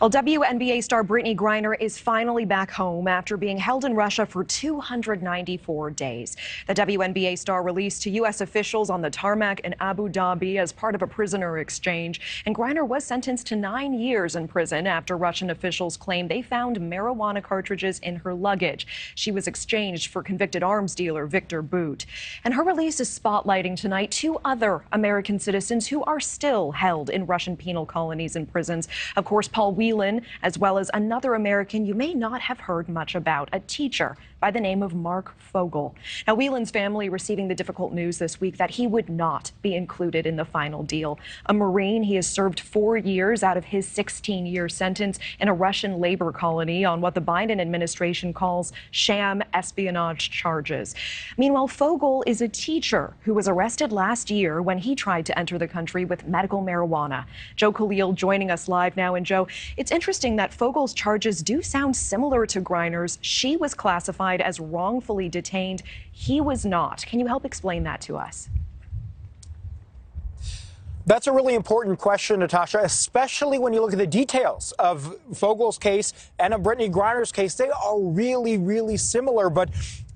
Well, WNBA star Brittney Griner is finally back home after being held in Russia for 294 days. The WNBA star released to U.S. officials on the tarmac in Abu Dhabi as part of a prisoner exchange, and Griner was sentenced to 9 years in prison after Russian officials claimed they found marijuana cartridges in her luggage. She was exchanged for convicted arms dealer Victor Bout. And her release is spotlighting tonight two other American citizens who are still held in Russian penal colonies and prisons. Of course, Paul Whelan, as well as another American you may not have heard much about, a teacher by the name of Marc Fogel. Now, Whelan's family receiving the difficult news this week that he would not be included in the final deal. A Marine, he has served 4 years out of his 16-year sentence in a Russian labor colony on what the Biden administration calls sham espionage charges. Meanwhile, Fogel is a teacher who was arrested last year when he tried to enter the country with medical marijuana. Joe Khalil joining us live now. And Joe, it's interesting that Fogel's charges do sound similar to Griner's. She was classified as wrongfully detained. He was not. Can you help explain that to us? That's a really important question, Natasha, especially when you look at the details of Fogel's case and of Brittney Griner's case. They are really, really similar, but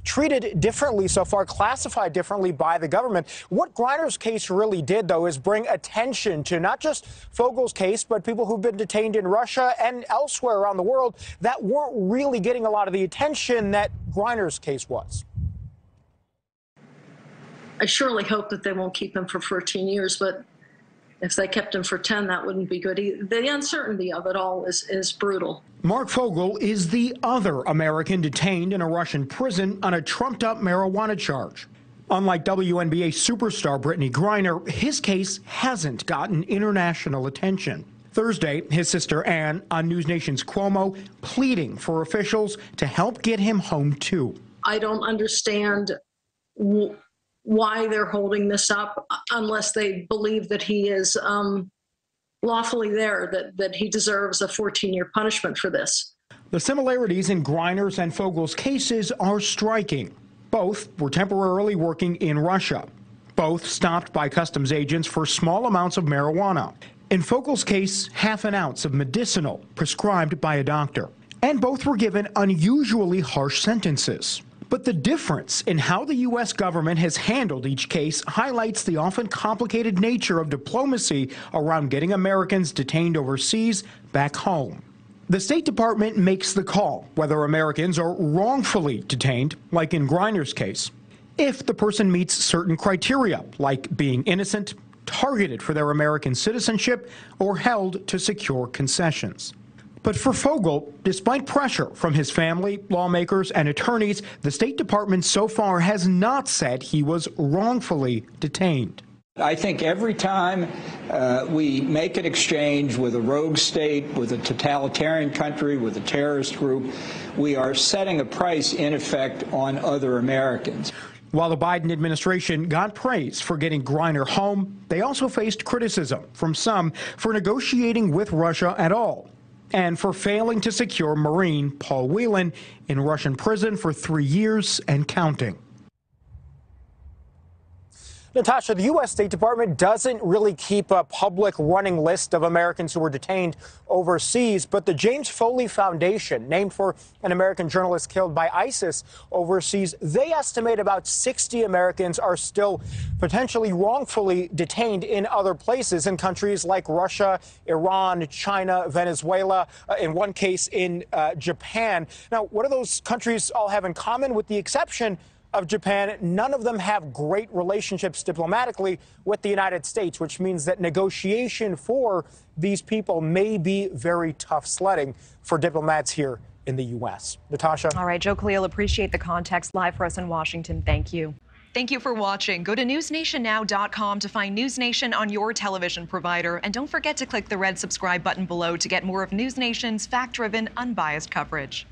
treated differently so far, classified differently by the government. What Griner's case really did, though, is bring attention to not just Fogel's case, but people who've been detained in Russia and elsewhere around the world that weren't really getting a lot of the attention that Griner's case was. I surely hope that they won't keep him for 14 years, but if they kept him for 10, that wouldn't be good either. The uncertainty of it all is brutal. Marc Fogel is the other American detained in a Russian prison on a trumped-up marijuana charge. Unlike WNBA superstar Brittney Griner, his case hasn't gotten international attention. Thursday, his sister Anne on News Nation's Cuomo pleading for officials to help get him home, too. I don't understand why they're holding this up unless they believe that he is lawfully there, that he deserves a 14-year punishment for this. The similarities in Griner's and Fogel's cases are striking. Both were temporarily working in Russia. Both stopped by customs agents for small amounts of marijuana. In Fogel's case, half an ounce of medicinal prescribed by a doctor. And both were given unusually harsh sentences. But the difference in how the U.S. government has handled each case highlights the often complicated nature of diplomacy around getting Americans detained overseas back home. The State Department makes the call whether Americans are wrongfully detained, like in Griner's case, if the person meets certain criteria, like being innocent, targeted for their American citizenship, or held to secure concessions. But for Fogel, despite pressure from his family, lawmakers, and attorneys, the State Department so far has not said he was wrongfully detained. I think every time we make an exchange with a rogue state, with a totalitarian country, with a terrorist group, we are setting a price, in effect, on other Americans. While the Biden administration got praise for getting Griner home, they also faced criticism from some for negotiating with Russia at all, and for failing to secure Marine Paul Whelan in Russian prison for 3 years and counting. Natasha, the U.S. State Department doesn't really keep a public running list of Americans who were detained overseas, but the James Foley Foundation, named for an American journalist killed by ISIS overseas, they estimate about 60 Americans are still potentially wrongfully detained in other places, in countries like Russia, Iran, China, Venezuela, in one case in Japan. Now, what do those countries all have in common? With the exception of Japan, none of them have great relationships diplomatically with the United States, which means that negotiation for these people may be very tough sledding for diplomats here in the U.S. Natasha. All right, Joe Khalil, appreciate the context live for us in Washington. Thank you. Thank you for watching. Go to newsnationnow.com to find News Nation on your television provider. And don't forget to click the red subscribe button below to get more of News Nation's fact-driven, unbiased coverage.